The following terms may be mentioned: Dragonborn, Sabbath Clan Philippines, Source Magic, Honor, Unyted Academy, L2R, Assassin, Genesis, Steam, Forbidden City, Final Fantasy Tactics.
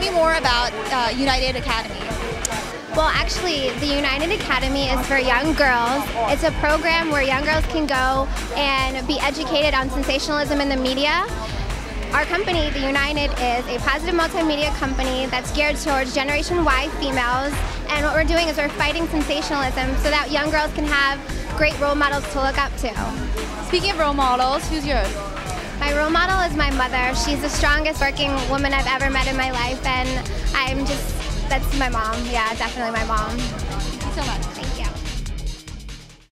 Tell me more about Unyted Academy. Well, actually, the Unyted Academy is for young girls. It's a program where young girls can go and be educated on sensationalism in the media. Our company, the Unyted, is a positive multimedia company that's geared towards Generation Y females. And what we're doing is we're fighting sensationalism so that young girls can have great role models to look up to. Speaking of role models, who's yours? My role model is my mother. She's the strongest working woman I've ever met in my life, and that's my mom. Yeah, definitely my mom. Thank you so much.